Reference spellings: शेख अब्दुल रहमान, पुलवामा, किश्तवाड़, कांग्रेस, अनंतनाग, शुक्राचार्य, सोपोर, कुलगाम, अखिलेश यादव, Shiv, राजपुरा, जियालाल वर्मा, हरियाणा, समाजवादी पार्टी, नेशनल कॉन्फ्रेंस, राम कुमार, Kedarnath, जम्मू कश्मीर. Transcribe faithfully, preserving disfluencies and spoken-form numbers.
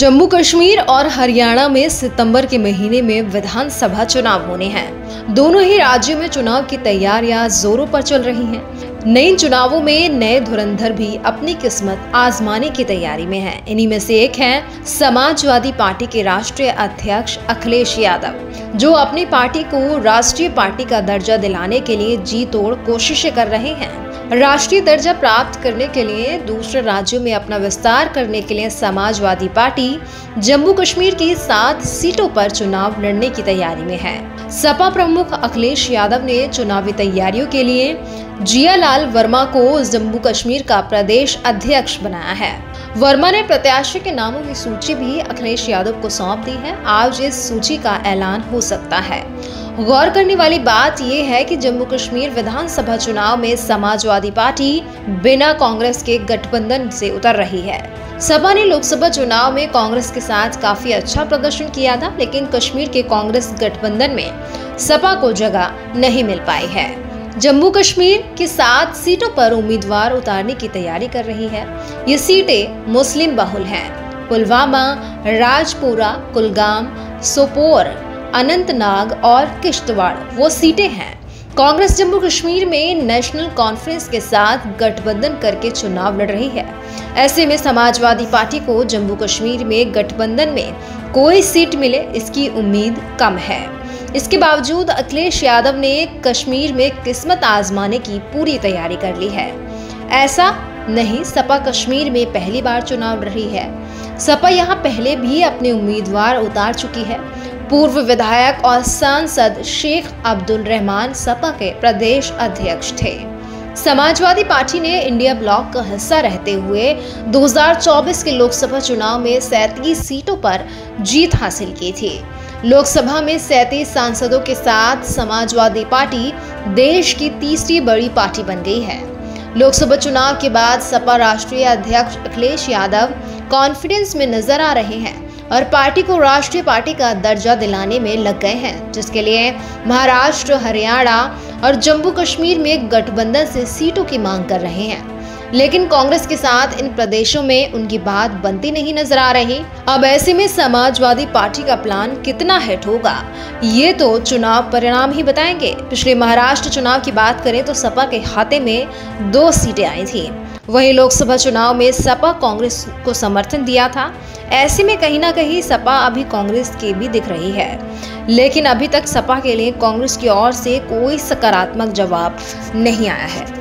जम्मू कश्मीर और हरियाणा में सितंबर के महीने में विधानसभा चुनाव होने हैं। दोनों ही राज्यों में चुनाव की तैयारियां जोरों पर चल रही हैं। नए चुनावों में नए धुरंधर भी अपनी किस्मत आजमाने की तैयारी में हैं। इन्हीं में से एक हैं समाजवादी पार्टी के राष्ट्रीय अध्यक्ष अखिलेश यादव, जो अपनी पार्टी को राष्ट्रीय पार्टी का दर्जा दिलाने के लिए जी तोड़ कोशिशें कर रहे हैं। राष्ट्रीय दर्जा प्राप्त करने के लिए दूसरे राज्यों में अपना विस्तार करने के लिए समाजवादी पार्टी जम्मू कश्मीर की सात सीटों पर चुनाव लड़ने की तैयारी में है। सपा प्रमुख अखिलेश यादव ने चुनावी तैयारियों के लिए जियालाल वर्मा को जम्मू कश्मीर का प्रदेश अध्यक्ष बनाया है। वर्मा ने प्रत्याशी के नामों की सूची भी अखिलेश यादव को सौंप दी है। आज इस सूची का ऐलान हो सकता है। गौर करने वाली बात यह है कि जम्मू कश्मीर विधानसभा चुनाव में समाजवादी पार्टी बिना कांग्रेस के गठबंधन से उतर रही है। सपा ने लोकसभा चुनाव में कांग्रेस के साथ काफी अच्छा प्रदर्शन किया था, लेकिन कश्मीर के कांग्रेस गठबंधन में सपा को जगह नहीं मिल पाई है। जम्मू कश्मीर की सात सीटों पर उम्मीदवार उतारने की तैयारी कर रही है। ये सीटें मुस्लिम बहुल हैं। पुलवामा, राजपुरा, कुलगाम, सोपोर, अनंतनाग और किश्तवाड़ वो सीटें हैं। कांग्रेस जम्मू कश्मीर में नेशनल कॉन्फ्रेंस के साथ गठबंधन करके चुनाव लड़ रही है। ऐसे में समाजवादी पार्टी को जम्मू कश्मीर में गठबंधन में कोई सीट मिले इसकी उम्मीद कम है। इसके बावजूद अखिलेश यादव ने कश्मीर में किस्मत आजमाने की पूरी तैयारी कर ली है। ऐसा नहीं सपा कश्मीर में पहली बार चुनाव लड़ रही है। सपा यहाँ पहले भी अपने उम्मीदवार उतार चुकी है। पूर्व विधायक और सांसद शेख अब्दुल रहमान सपा के प्रदेश अध्यक्ष थे। समाजवादी पार्टी ने इंडिया ब्लॉक का हिस्सा रहते हुए दो हज़ार चौबीस के लोकसभा चुनाव में सैंतीस सीटों पर जीत हासिल की थी। लोकसभा में सैंतीस सांसदों के साथ समाजवादी पार्टी देश की तीसरी बड़ी पार्टी बन गई है। लोकसभा चुनाव के बाद सपा राष्ट्रीय अध्यक्ष अखिलेश यादव कॉन्फिडेंस में नजर आ रहे हैं और पार्टी को राष्ट्रीय पार्टी का दर्जा दिलाने में लग गए हैं, जिसके लिए महाराष्ट्र, हरियाणा और जम्मू कश्मीर में गठबंधन से सीटों की मांग कर रहे हैं। लेकिन कांग्रेस के साथ इन प्रदेशों में उनकी बात बनती नहीं नजर आ रही। अब ऐसे में समाजवादी पार्टी का प्लान कितना हिट होगा ये तो चुनाव परिणाम ही बताएंगे। पिछले महाराष्ट्र चुनाव की बात करें तो सपा के खाते में दो सीटें आई थी। वहीं लोकसभा चुनाव में सपा कांग्रेस को समर्थन दिया था। ऐसे में कहीं ना कहीं सपा अभी कांग्रेस की भी दिख रही है, लेकिन अभी तक सपा के लिए कांग्रेस की ओर से कोई सकारात्मक जवाब नहीं आया है।